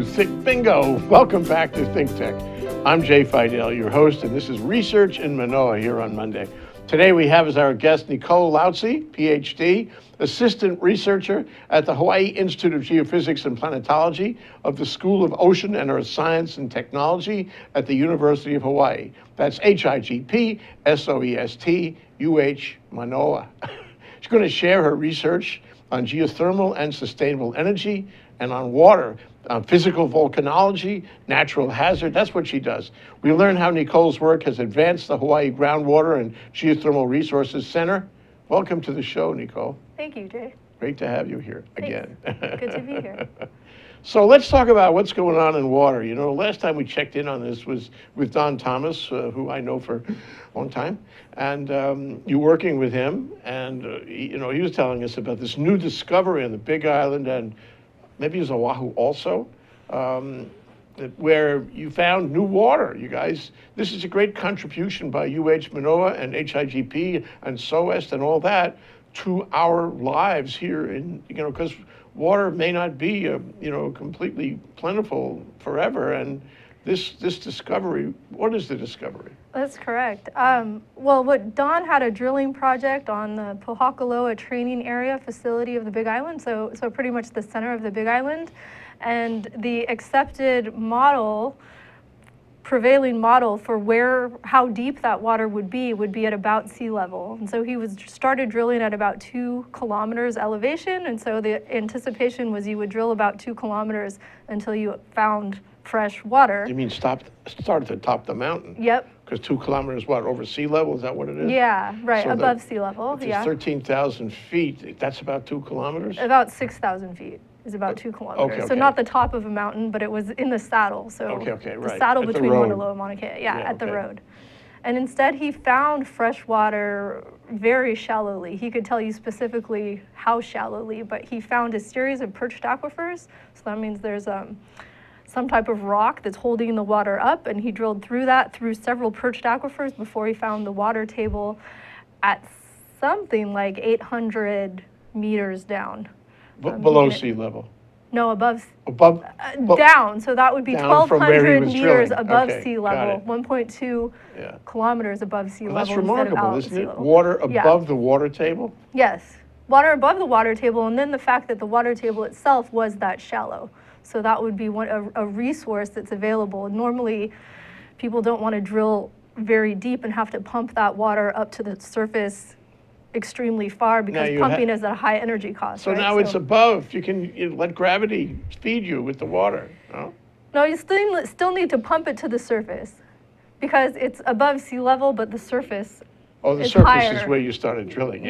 to Think Bingo. Welcome back to Think Tech. I'm Jay Fidell, your host, and this is Research in Manoa here on Monday. Today we have as our guest Nicole Lautze, PhD, assistant researcher at the Hawaii Institute of Geophysics and Planetology of the School of Ocean and Earth Science and Technology at the University of Hawaii. That's HIGP SOEST UH, Manoa. She's going to share her research on geothermal and sustainable energy, and on water, on physical volcanology, natural hazard. That's what she does. We learn how Nicole's work has advanced the Hawaii Groundwater and Geothermal Resources Center. Welcome to the show, Nicole. Thank you, Jay. Great to have you here again. Thanks. Good to be here. So let's talk about what's going on in water. You know, last time we checked in on this was with Don Thomas, who I know for a long time, and you're working with him, and you know, he was telling us about this new discovery on the Big Island, and maybe it was Oahu also, where you found new water, you guys. This is a great contribution by UH Manoa and HIGP and SOEST and all that to our lives here in, you know, because water may not be, you know, completely plentiful forever. And this discovery, what is the discovery? That's correct. Well, what Don had a drilling project on the Pōhakuloa Training Area facility of the Big Island, so pretty much the center of the Big Island. And the accepted model, prevailing model for where, how deep that water would be at about sea level. And so he was started drilling at about 2 kilometers elevation, and so the anticipation was you would drill about 2 kilometers until you found fresh water. You mean start at the top of the mountain? Yep. Because 2 kilometers, what, over sea level? Is that what it is? Yeah, right, so above sea level, yeah. 13,000 feet, that's about 2 kilometers? About 6,000 feet. Is about 2 kilometers. Okay, okay. So not the top of a mountain, but it was in the saddle. So right. The saddle between Wanaloa and Mauna Kea, the road. And instead he found fresh water very shallowly. He could tell you specifically how shallowly, but he found a series of perched aquifers. So that means there's some type of rock that's holding the water up, and he drilled through that, through several perched aquifers before he found the water table at something like 800 meters down. Below sea level? No, above down. So that would be 1,200 meters above sea level, 1.2 kilometers above sea level. That's remarkable, isn't it? Water above the water table? Yes, water above the water table, and then the fact that the water table itself was that shallow. So that would be a resource that's available. Normally, people don't want to drill very deep and have to pump that water up to the surface extremely far, because pumping is at a high energy cost. So now it's above. You can let gravity feed you with the water. No, you still need to pump it to the surface, because it's above sea level, but the surface. Oh, the surface higher. Is where you started drilling.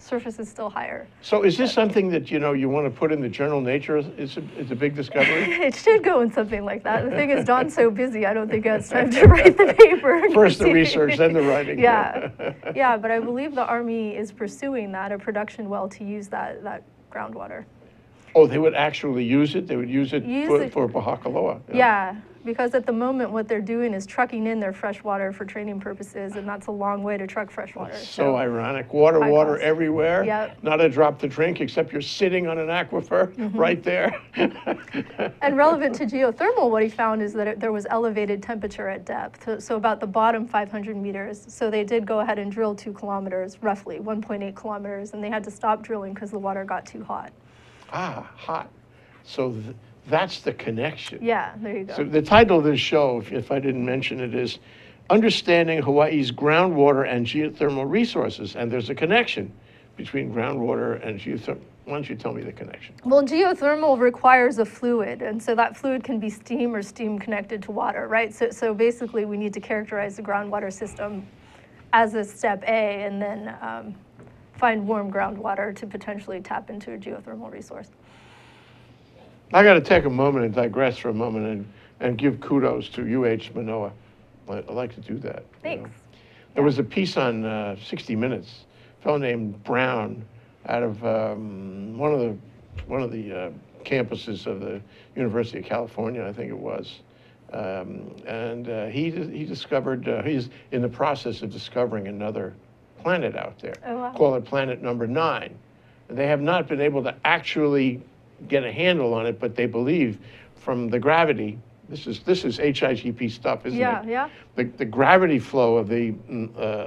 Surface is still higher. So is this something that, you know, you want to put in the journal Nature? It's a big discovery? It should go in something like that. The thing is, Don's so busy, I don't think he has time to write the paper. First the research, then the writing. Yeah, but I believe the Army is pursuing that, a production well to use that groundwater. Oh, they would actually use it? They would use it for Pōhakuloa? Yeah. Because at the moment, what they're doing is trucking in their fresh water for training purposes, and that's a long way to truck fresh water. So ironic. Water everywhere. Yep. Not a drop to drink, except you're sitting on an aquifer right there. And relevant to geothermal, what he found is that there was elevated temperature at depth, so about the bottom 500 meters. So they did go ahead and drill 2 kilometers, roughly 1.8 kilometers, and they had to stop drilling because the water got too hot. Ah, hot. So that's the connection. Yeah, there you go. So the title of this show, if I didn't mention it, is Understanding Hawaii's Groundwater and Geothermal Resources. And there's a connection between groundwater and geothermal. Why don't you tell me the connection? Well, geothermal requires a fluid, and so that fluid can be steam or steam connected to water, right? So basically we need to characterize the groundwater system as a step A, and then find warm groundwater to potentially tap into a geothermal resource. I got to take a moment and digress for a moment and give kudos to UH Manoa. I like to do that. Thanks. You know? There was a piece on 60 Minutes, a fellow named Brown out of one of the campuses of the University of California, I think it was. He discovered, he's in the process of discovering another planet out there. Oh, wow. Call it planet number 9. And they have not been able to actually get a handle on it, but they believe from the gravity. This is HIGP stuff, isn't it? Yeah, yeah. The gravity flow of the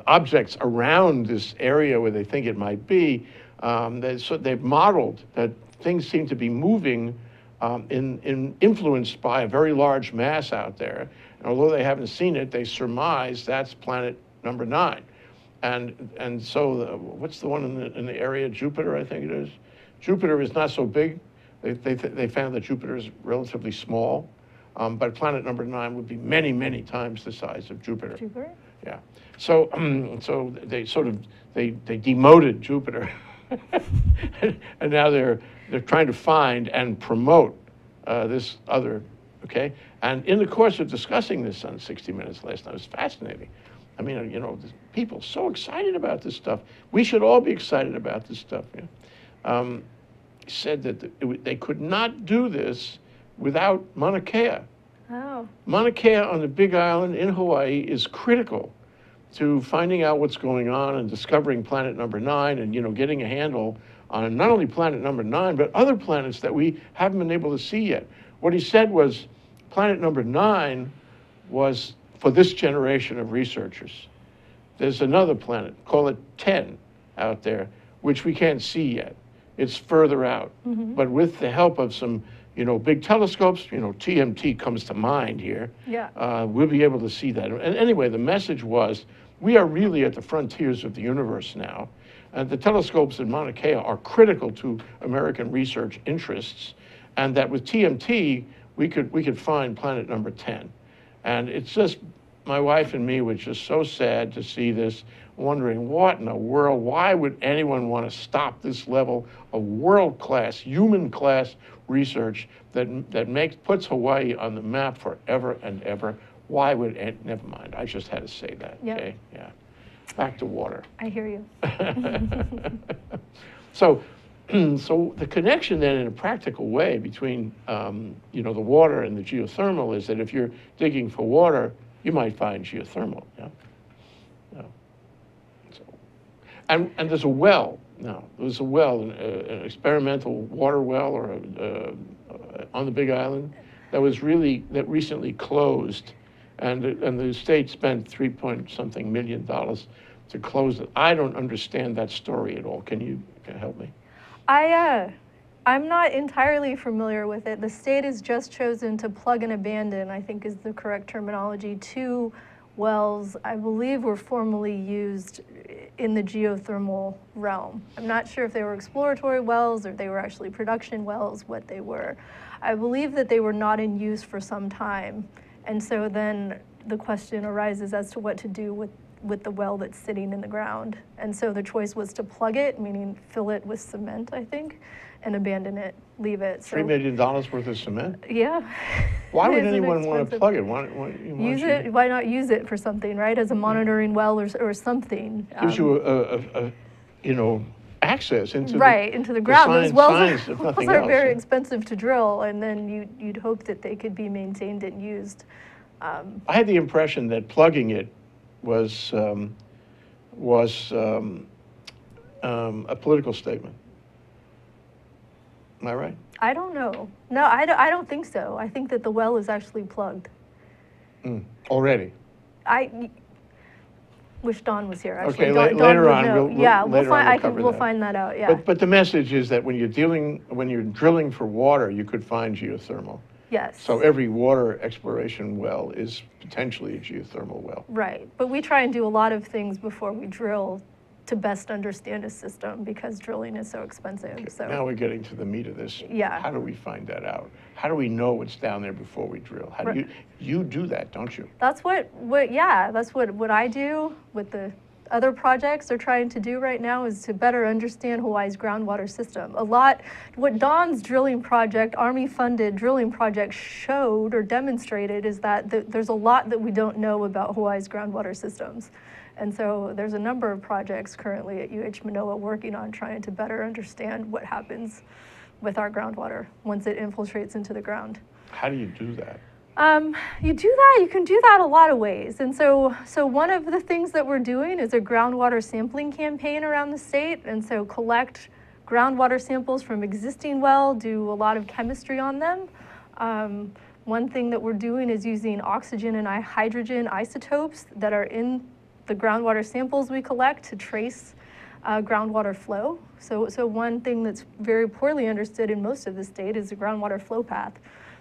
objects around this area where they think it might be, so they've modeled that things seem to be moving influenced by a very large mass out there. And although they haven't seen it, they surmise that's planet number 9. And so what's the one in the area? Jupiter, I think it is. Jupiter is not so big. They found that Jupiter is relatively small. But planet number 9 would be many, many times the size of Jupiter. Jupiter? Yeah. So, so they sort of, they demoted Jupiter. And now they're trying to find and promote this other, okay? And in the course of discussing this on 60 Minutes last night, it was fascinating. I mean, you know, people so excited about this stuff. We should all be excited about this stuff. Yeah? Said that they could not do this without Mauna Kea. Oh. Mauna Kea on the Big Island in Hawaii is critical to finding out what's going on and discovering planet number 9 and, you know, getting a handle on not only planet number 9, but other planets that we haven't been able to see yet. What he said was planet number 9 was for this generation of researchers. There's another planet, call it 10, out there, which we can't see yet. It's further out. Mm-hmm. But with the help of some big telescopes, TMT comes to mind here. Yeah. We'll be able to see that. And anyway, the message was, we are really at the frontiers of the universe now. And the telescopes in Mauna Kea are critical to American research interests. And that with TMT, we could find planet number 10. And it's just, my wife and me were just so sad to see this, wondering what in the world, why would anyone want to stop this level of world-class, human-class research that puts Hawaii on the map forever and ever? Why would it? Never mind, I just had to say that. Yep. Okay? Yeah. Back to water. I hear you. So the connection then in a practical way between the water and the geothermal is that if you're digging for water, you might find geothermal. Yeah? And there's a well now. There's a well, an experimental water well, or on the Big Island, that recently closed, and the state spent $3-point-something million to close it. I don't understand that story at all. Can you help me? I'm not entirely familiar with it. The state has just chosen to plug and abandon, I think is the correct terminology, to wells I believe were formerly used in the geothermal realm. I'm not sure if they were exploratory wells or if they were actually production wells, what they were. I believe that they were not in use for some time. And so then the question arises as to what to do with the well that's sitting in the ground. And so the choice was to plug it, meaning fill it with cement, I think, and abandon it, leave it. So, $3 million worth of cement? Yeah. Why would anyone want to plug it? Why not use it for something, right? As a monitoring well or something. Gives you a access into the ground. Those wells are very expensive to drill, and then you'd hope that they could be maintained and used. I had the impression that plugging it was a political statement. Am I right? I don't know. No, I don't think so. I think that the well is actually plugged. Already? I wish Don was here, actually. Okay, later on we'll find that out, yeah. But the message is that when you're drilling for water, you could find geothermal. Yes. So every water exploration well is potentially a geothermal well. Right, but we try and do a lot of things before we drill to best understand a system, because drilling is so expensive. Okay. So now we're getting to the meat of this. Yeah. How do we find that out? How do we know what's down there before we drill? How do you do that, don't you? That's what I do with the other projects are trying to do right now, is to better understand Hawaii's groundwater system. What Don's drilling project, Army-funded drilling project, showed or demonstrated is that there's a lot that we don't know about Hawaii's groundwater systems. And so there's a number of projects currently at UH-Manoa working on trying to better understand what happens with our groundwater once it infiltrates into the ground. How do you do that? You can do that a lot of ways. And so one of the things that we're doing is a groundwater sampling campaign around the state. And so collect groundwater samples from existing wells, do a lot of chemistry on them, One thing that we're doing is using oxygen and hydrogen isotopes that are in the groundwater samples we collect to trace groundwater flow. So one thing that's very poorly understood in most of the state is the groundwater flow path.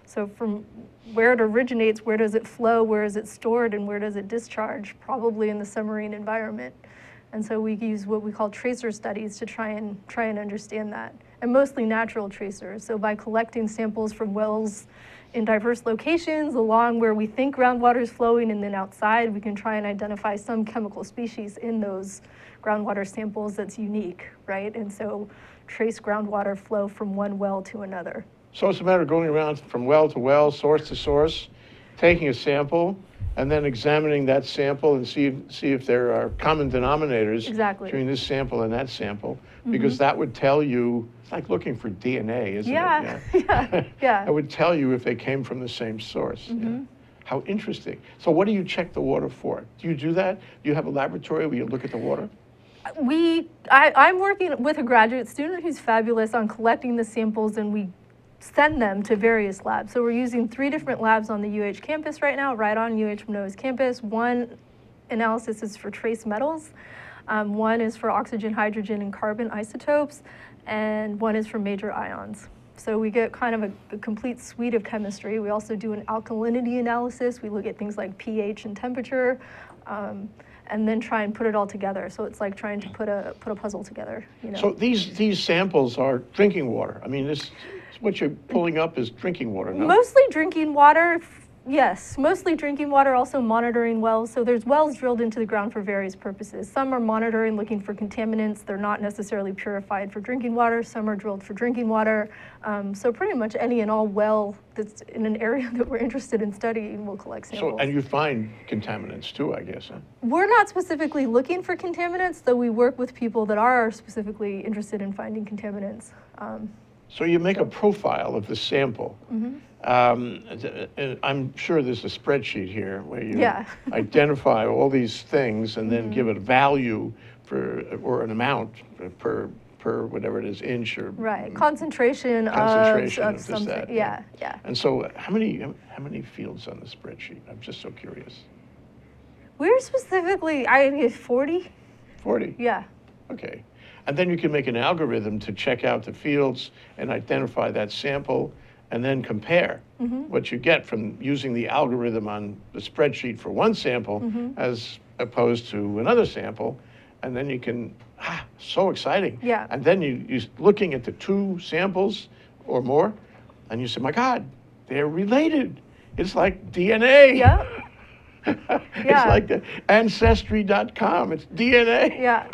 So from where it originates, where does it flow, where is it stored, and where does it discharge? Probably in the submarine environment. And so we use what we call tracer studies to try and understand that. And mostly natural tracers. So by collecting samples from wells in diverse locations along where we think groundwater is flowing and then outside, we can try and identify some chemical species in those groundwater samples that's unique, right? And so trace groundwater flow from one well to another. So it's a matter of going around from well to well, source to source, taking a sample, and then examining that sample and see if there are common denominators between this sample and that sample, because that would tell you, it's like looking for DNA, isn't it? Yeah. It would tell you if they came from the same source. How interesting. So what do you check the water for? Do you do that? Do you have a laboratory where you look at the water? I'm working with a graduate student who's fabulous on collecting the samples, and we send them to various labs. So we're using 3 different labs on the UH campus right now, right on UH Manoa's campus. One analysis is for trace metals, one is for oxygen, hydrogen, and carbon isotopes, and one is for major ions. So we get kind of a complete suite of chemistry. We also do an alkalinity analysis. We look at things like pH and temperature, and then try and put it all together. So it's like trying to put a puzzle together. You know? So these samples are drinking water. I mean, this what you're pulling up is drinking water, no? Mostly drinking water, yes. Mostly drinking water, also monitoring wells. So there's wells drilled into the ground for various purposes. Some are monitoring, looking for contaminants. They're not necessarily purified for drinking water. Some are drilled for drinking water. So pretty much any and all well that's in an area that we're interested in studying will collect samples. So, and you find contaminants too, I guess, huh? We're not specifically looking for contaminants, though we work with people that are specifically interested in finding contaminants. So you make a profile of the sample. I'm sure there's a spreadsheet here where you identify all these things and then give it a value for, or an amount per whatever it is, inch or concentration of something. And so how many fields on the spreadsheet? I'm just so curious. We're specifically, I think it's 40. 40? Yeah. Okay. And then you can make an algorithm to check out the fields and identify that sample and then compare what you get from using the algorithm on the spreadsheet for one sample as opposed to another sample. And then you can, so exciting. Yeah. And then you're looking at the 2 samples or more, and you say, my God, they're related. It's like DNA. Yep. It's like the Ancestry.com, it's DNA. Yeah.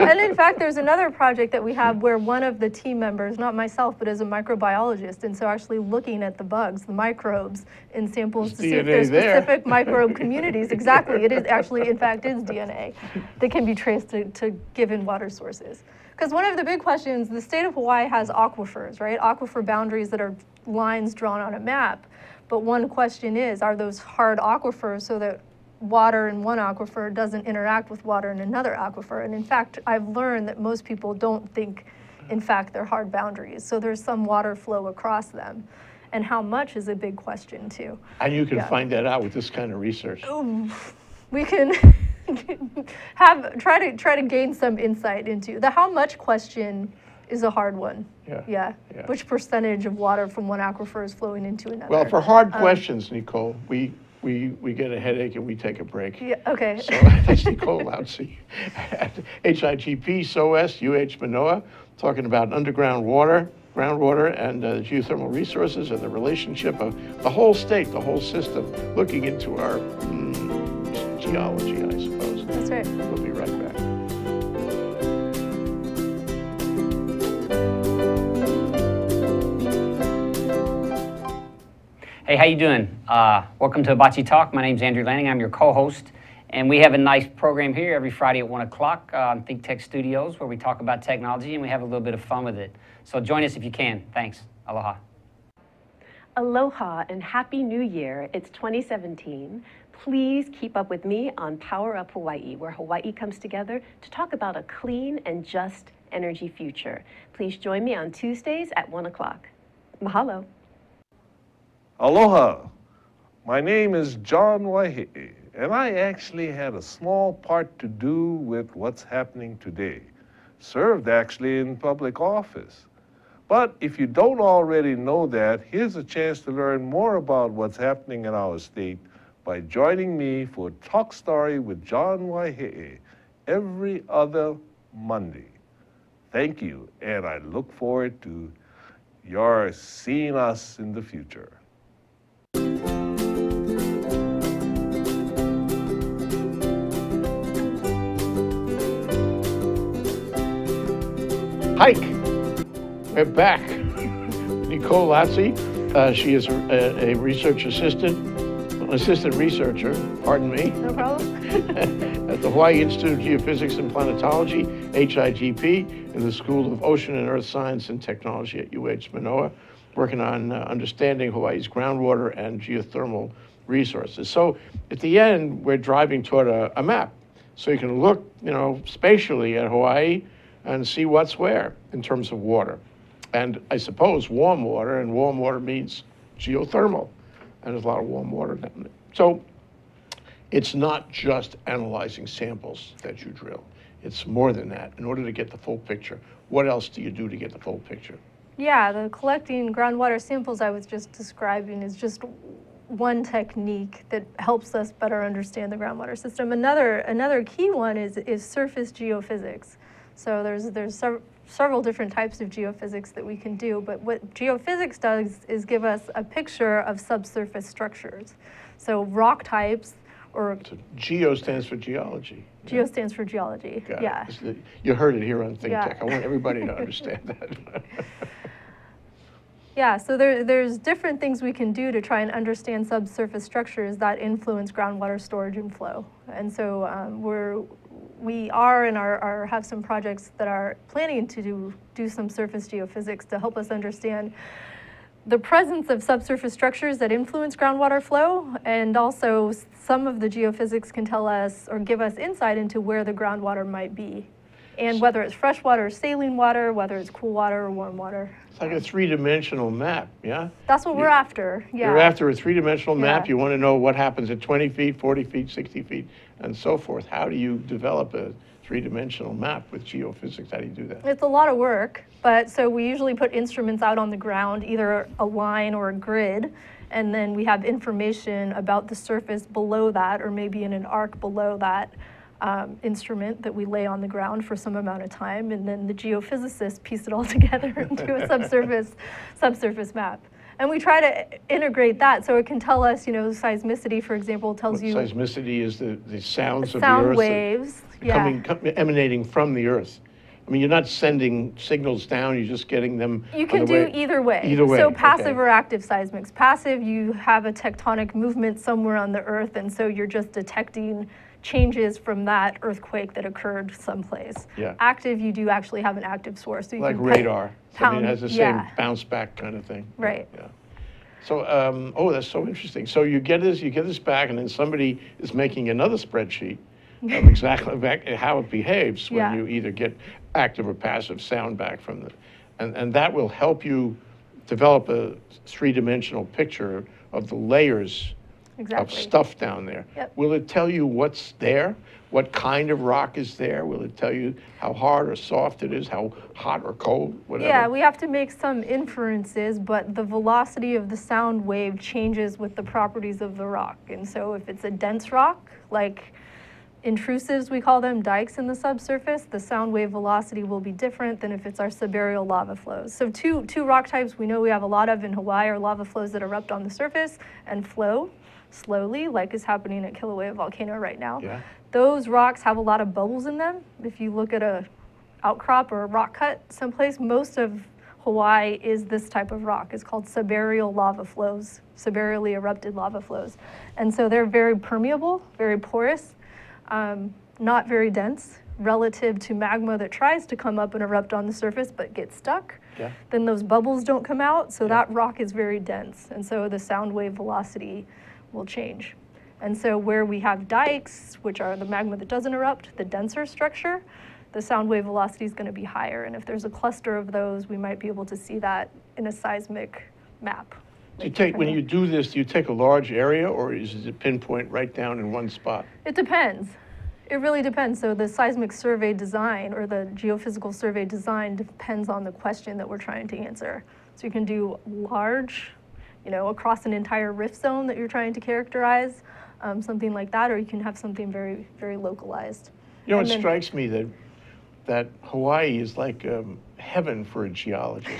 And in fact, there's another project that we have where one of the team members, not myself, but is a microbiologist, and so actually looking at the bugs, the microbes, in samples to see if there's specific microbe communities. Exactly, it is actually, in fact, is DNA that can be traced to given water sources. Because one of the big questions, the state of Hawaii has aquifers, right? Aquifer boundaries that are lines drawn on a map. But one question is, are those hard aquifers so that water in one aquifer doesn't interact with water in another aquifer? And in fact, I've learned that most people don't think, in fact, they're hard boundaries. So there's some water flow across them. And how much is a big question, too. And you can find that out with this kind of research. We can try to gain some insight into the how much question is a hard one. Yeah. Which percentage of water from one aquifer is flowing into another? Well, for hard questions, Nicole, we get a headache and we take a break. Yeah, okay. So that's Nicole Lautze at HIGP SOAS, UH Manoa, talking about underground water, groundwater, and geothermal resources and the relationship of the whole state, the whole system, looking into our geology, I suppose. That's right. We'll be right back. Hey, how you doing? Welcome to Hibachi Talk. My name's Andrew Lanning. I'm your co-host, and we have a nice program here every Friday at 1 o'clock on Think Tech Studios, where we talk about technology and we have a little bit of fun with it. So join us if you can. Thanks. Aloha. Aloha and Happy New Year. It's 2017. Please keep up with me on Power Up Hawaii, where Hawaii comes together to talk about a clean and just energy future. Please join me on Tuesdays at 1 o'clock. Mahalo. Aloha, my name is John Waihe'i, and I actually had a small part to do with what's happening today. Served actually in public office. But if you don't already know that, here's a chance to learn more about what's happening in our state by joining me for Talk Story with John Waihe'i every other Monday. Thank you, and I look forward to your seeing us in the future. Hike! We're back. Nicole Lautze, she is a research assistant researcher, pardon me. No problem. At the Hawaii Institute of Geophysics and Planetology, HIGP, in the School of Ocean and Earth Science and Technology at UH Manoa, working on understanding Hawaii's groundwater and geothermal resources. So at the end, we're driving toward a map. So you can look, you know, spatially at Hawaii and see what's where in terms of water. And I suppose warm water, and warm water means geothermal. And there's a lot of warm water down there. So it's not just analyzing samples that you drill. It's more than that. In order to get the full picture, what else do you do to get the full picture? Yeah, the collecting groundwater samples I was just describing is just one technique that helps us better understand the groundwater system. Another key one is surface geophysics. So there's several different types of geophysics that we can do, but what geophysics does is give us a picture of subsurface structures. So rock types, or so geo stands for geology. Geo stands for geology. Got yeah. It. You heard it here on Think Tech. I want everybody to understand that. Yeah, so there's different things we can do to try and understand subsurface structures that influence groundwater storage and flow. And so we have some projects that are planning to do some surface geophysics to help us understand the presence of subsurface structures that influence groundwater flow, and also some of the geophysics can tell us or give us insight into where the groundwater might be, and whether it's freshwater or saline water, whether it's cool water or warm water. It's like a three-dimensional map, yeah? That's what we're after, yeah. You're after a three-dimensional map. You want to know what happens at 20 feet, 40 feet, 60 feet, and so forth. How do you develop a three-dimensional map with geophysics? How do you do that? It's a lot of work, but so we usually put instruments out on the ground, either a line or a grid, and then we have information about the surface below that, or maybe in an arc below that instrument that we lay on the ground for some amount of time, and then the geophysicists piece it all together into a subsurface map. And we try to integrate that so it can tell us, you know, seismicity, for example, tells you... Seismicity is the sounds of the earth. Sound waves, yeah. Emanating from the earth. I mean, you're not sending signals down, you're just getting them... You can do either way. Either way. So passive or active seismics. Passive, you have a tectonic movement somewhere on the earth, and so you're just detecting changes from that earthquake that occurred someplace. Yeah. Active, you do actually have an active source. So you like can radar. Pound, I mean, it has the same bounce back kind of thing. Right. Yeah. So, oh, that's so interesting. So you get this back, and then somebody is making another spreadsheet of exactly how it behaves when you either get active or passive sound back from the, and that will help you develop a three-dimensional picture of the layers. Exactly. Of stuff down there. Yep. Will it tell you what's there? What kind of rock is there? Will it tell you how hard or soft it is, how hot or cold, whatever? Yeah, we have to make some inferences, but the velocity of the sound wave changes with the properties of the rock. And so if it's a dense rock, like intrusives, we call them, dikes in the subsurface, the sound wave velocity will be different than if it's our subaerial lava flows. So two rock types we know we have a lot of in Hawaii are lava flows that erupt on the surface and flow slowly, like is happening at Kilauea volcano right now. Yeah. Those rocks have a lot of bubbles in them. If you look at a outcrop or a rock cut someplace, most of Hawaii is this type of rock. It's called subaerial lava flows, subaerially erupted lava flows. And so they're very permeable, very porous, not very dense, relative to magma that tries to come up and erupt on the surface but gets stuck. Yeah. Then those bubbles don't come out, so that rock is very dense. And so the sound wave velocity will change. And so where we have dikes, which are the magma that doesn't erupt, the denser structure, the sound wave velocity is going to be higher. And if there's a cluster of those, we might be able to see that in a seismic map. You take, when you do this, do you take a large area, or is it pinpoint right down in one spot? It depends. It really depends. So the seismic survey design or the geophysical survey design depends on the question that we're trying to answer. So you can do large, you know, across an entire rift zone that you're trying to characterize, something like that, or you can have something very, very localized. You know, and it strikes me that Hawaii is like heaven for a geologist.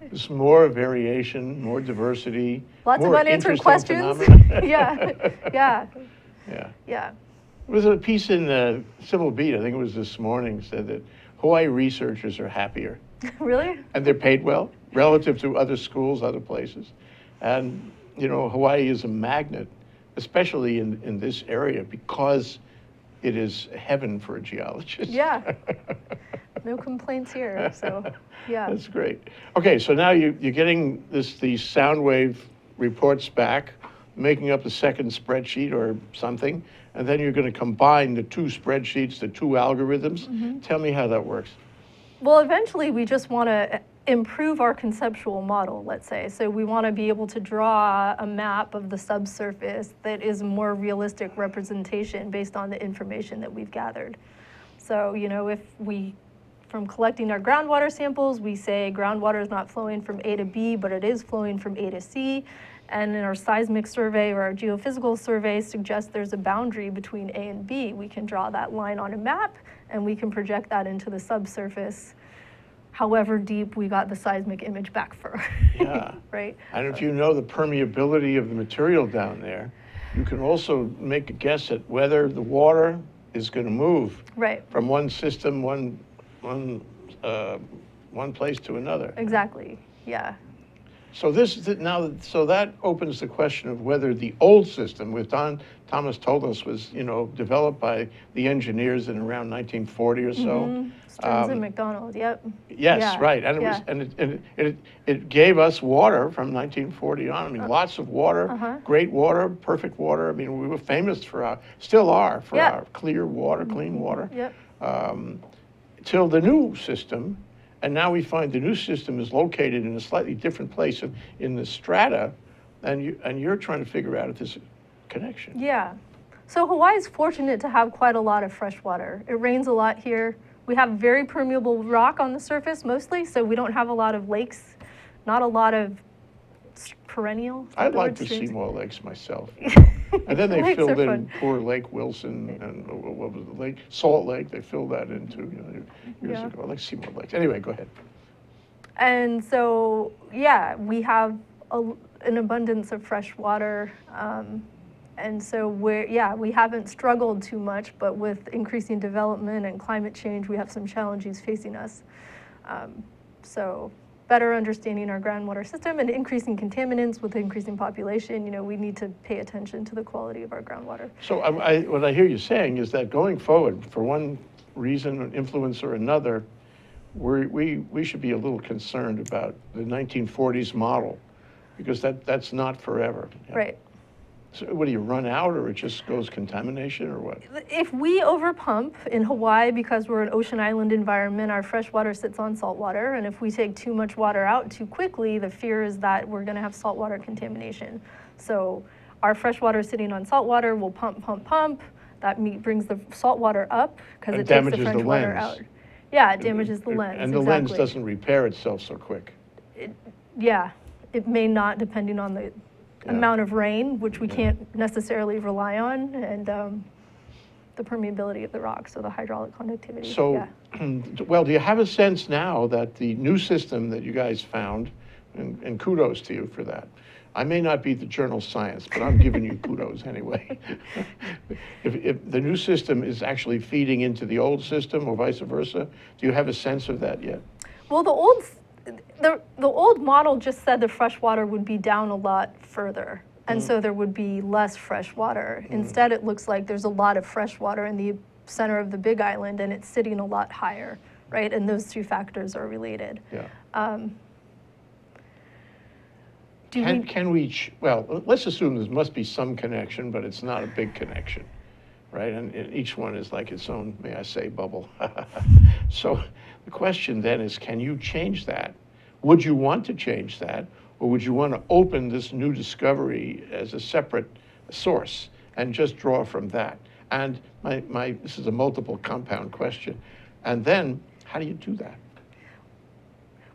There's more variation, more diversity, lots more of unanswered questions. Yeah. There was a piece in Civil Beat, I think it was this morning, said that Hawaii researchers are happier. Really? And they're paid well relative to other schools, other places. And, you know, Hawaii is a magnet, especially in this area, because it is heaven for a geologist. Yeah. No complaints here, so, yeah. That's great. Okay, so now you're getting these sound wave reports back, making up a second spreadsheet or something, and then you're going to combine the two spreadsheets, the two algorithms. Mm-hmm. Tell me how that works. Well, eventually we just want to improve our conceptual model, let's say. So we want to be able to draw a map of the subsurface that is a more realistic representation based on the information that we've gathered. So, you know, if we, from collecting our groundwater samples, we say groundwater is not flowing from A to B, but it is flowing from A to C. And in our seismic survey or our geophysical survey suggests there's a boundary between A and B. We can draw that line on a map, and we can project that into the subsurface, however deep we got the seismic image back for. Yeah. Right? And if you know the permeability of the material down there, you can also make a guess at whether the water is going to move from one system, one place to another. Exactly, yeah. So this now, so that opens the question of whether the old system, which Don Thomas told us was, you know, developed by the engineers in around 1940 or so. Mm-hmm. Stearns and McDonald, yep. Yes, yeah. Right, and it was, and it gave us water from 1940 on. I mean, lots of water, great water, perfect water. I mean, we were famous for our, still are for our clear water, clean water. Yep. Till the new system. And now we find the new system is located in a slightly different place in the strata, and you're trying to figure out if there's a connection. Yeah. So Hawaii is fortunate to have quite a lot of fresh water. It rains a lot here. We have very permeable rock on the surface mostly, so we don't have a lot of lakes, not a lot of perennial. I'd like to see more lakes myself. And then they filled in poor Lake Wilson and what was the lake? Salt Lake. They filled that in too, you know, years ago. I'd like to see more lakes. Anyway, go ahead. And so, yeah, we have an abundance of fresh water. And so, we haven't struggled too much, but with increasing development and climate change, we have some challenges facing us. So better understanding our groundwater system and increasing contaminants with increasing population, you know, we need to pay attention to the quality of our groundwater. So what I hear you saying is that going forward, for one reason, influence or another, we should be a little concerned about the 1940s model, because that's not forever. Yeah. Right. So what, do you run out, or it just goes contamination, or what? If we overpump in Hawaii, because we're an ocean island environment, our fresh water sits on salt water, and if we take too much water out too quickly, the fear is that we're going to have saltwater contamination. So our fresh water sitting on salt water will pump. That brings the salt water up because it takes the fresh water out. Yeah, it damages the lens. And the lens doesn't repair itself so quick. It may not, depending on the amount of rain, which we can't necessarily rely on, and the permeability of the rock, so the hydraulic conductivity. So, well, do you have a sense now that the new system that you guys found, and kudos to you for that. I may not be the journal Science, but I'm giving you kudos anyway. If the new system is actually feeding into the old system, or vice versa, do you have a sense of that yet? Well, the old model just said the fresh water would be down a lot further, and so there would be less fresh water. Instead, it looks like there's a lot of fresh water in the center of the Big Island, and it's sitting a lot higher, right? And those two factors are related. Yeah. Well, let's assume there must be some connection, but it's not a big connection, right? And each one is like its own, may I say, bubble. So the question then is, can you change that? Would you want to change that? Or would you want to open this new discovery as a separate source and just draw from that? And this is a multiple compound question. And then how do you do that?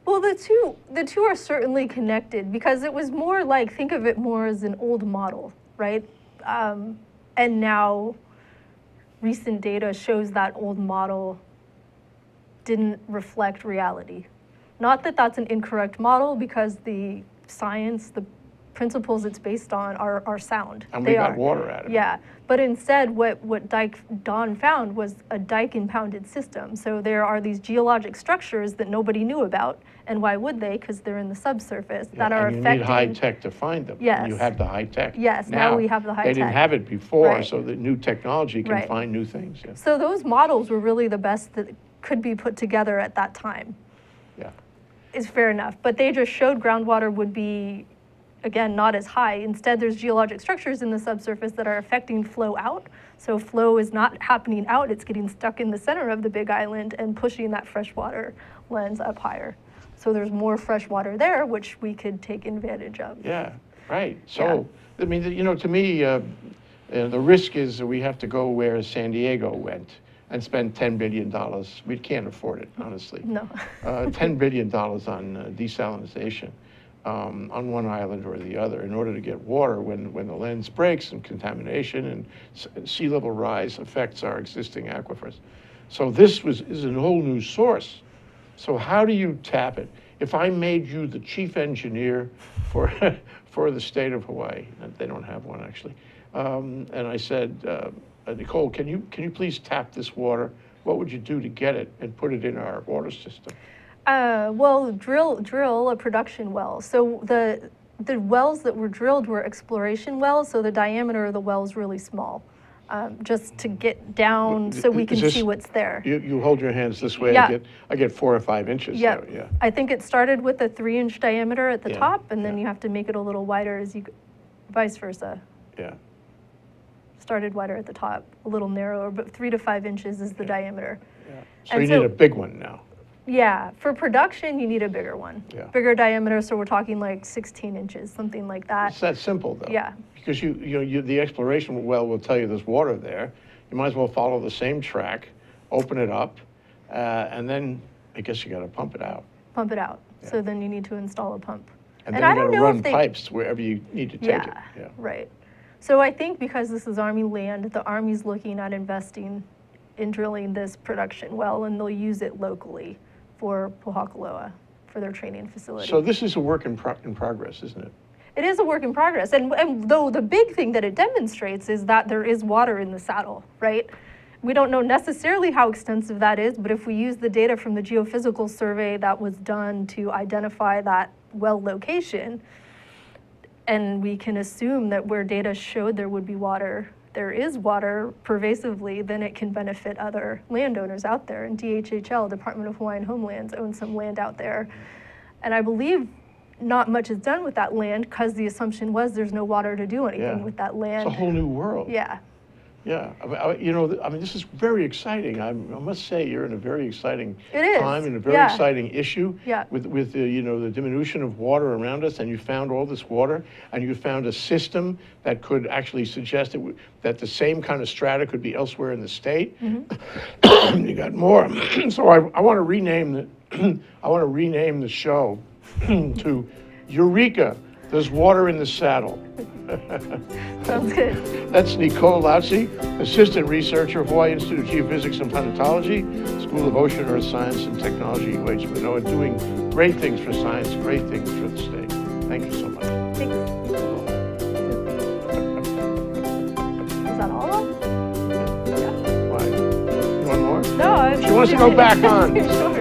Well, the two are certainly connected, because it was more like, think of it more as an old model, right? And now recent data shows that old model didn't reflect reality. Not that that's an incorrect model, because the science, the principles it's based on are sound. And we got water out of it. Yeah, but instead what Don found was a dike-impounded system. So there are these geologic structures that nobody knew about, and why would they? Because they're in the subsurface, yeah, that are affecting. You need high tech to find them. Yes. You have the high tech. Yes, now we have the high tech. They didn't have it before, right. So that new technology can find new things. Yeah. So those models were really the best that could be put together at that time. Yeah. It's fair enough, but they just showed groundwater would be, again, not as high. Instead, there's geologic structures in the subsurface that are affecting flow out. So flow is not happening out, it's getting stuck in the center of the Big Island and pushing that freshwater lens up higher. So there's more freshwater there, which we could take advantage of. Yeah, right. So, yeah. I mean, you know, to me, the risk is that we have to go where San Diego went and spend $10 billion. We can't afford it, honestly. No. $10 billion on desalinization. On one island or the other in order to get water when the lens breaks and contamination and sea level rise affects our existing aquifers. So this is a whole new source. So how do you tap it? If I made you the chief engineer for, for the state of Hawaii, and they don't have one actually, and I said, Nicole, can you please tap this water? What would you do to get it and put it in our water system? Well, drill a production well. So the wells that were drilled were exploration wells, so the diameter of the well is really small, just to get down so we can see what's there. You hold your hands this way, yeah. I get 4 or 5 inches. Yeah. There, yeah. I think it started with a 3-inch diameter at the top, and then you have to make it a little wider as you, vice versa. Yeah. Started wider at the top, a little narrower, but 3 to 5 inches is the diameter. Yeah. So and you need a big one now. Yeah, for production, you need a bigger one. Yeah. Bigger diameter, so we're talking like 16 inches, something like that. It's that simple, though. Yeah. Because you know, the exploration well will tell you there's water there. You might as well follow the same track, open it up, and then I guess you got to pump it out. Pump it out. Yeah. So then you need to install a pump. And then you got to run pipes wherever you need to take it. Yeah, right. So I think because this is Army land, the Army's looking at investing in drilling this production well, and they'll use it locally for Pōhakuloa, for their training facility. So this is a work in progress, isn't it? It is a work in progress, and though the big thing that it demonstrates is that there is water in the saddle, right? We don't know necessarily how extensive that is, but if we use the data from the geophysical survey that was done to identify that well location, and we can assume that where data showed there would be water, there is water pervasively, then it can benefit other landowners out there. And DHHL, Department of Hawaiian Homelands, owns some land out there. And I believe not much is done with that land because the assumption was there's no water to do anything with that land. It's a whole new world. Yeah. Yeah. You know, I mean, this is very exciting. I must say you're in a very exciting time and a very exciting issue with the, you know, the diminution of water around us, and you found all this water, and you found a system that could actually suggest that the same kind of strata could be elsewhere in the state. Mm-hmm. You got more. So I want to rename the show to Eureka. There's water in the saddle. Sounds good. That's Nicole Lautze, Assistant Researcher, Hawaii Institute of Geophysics and Planetology, School of Ocean and Earth Science and Technology, UH Manoa, doing great things for science, great things for the state. Thank you so much. Thanks. Is that all? Yeah. Why? You want more? No. She wants to go back on. Sure.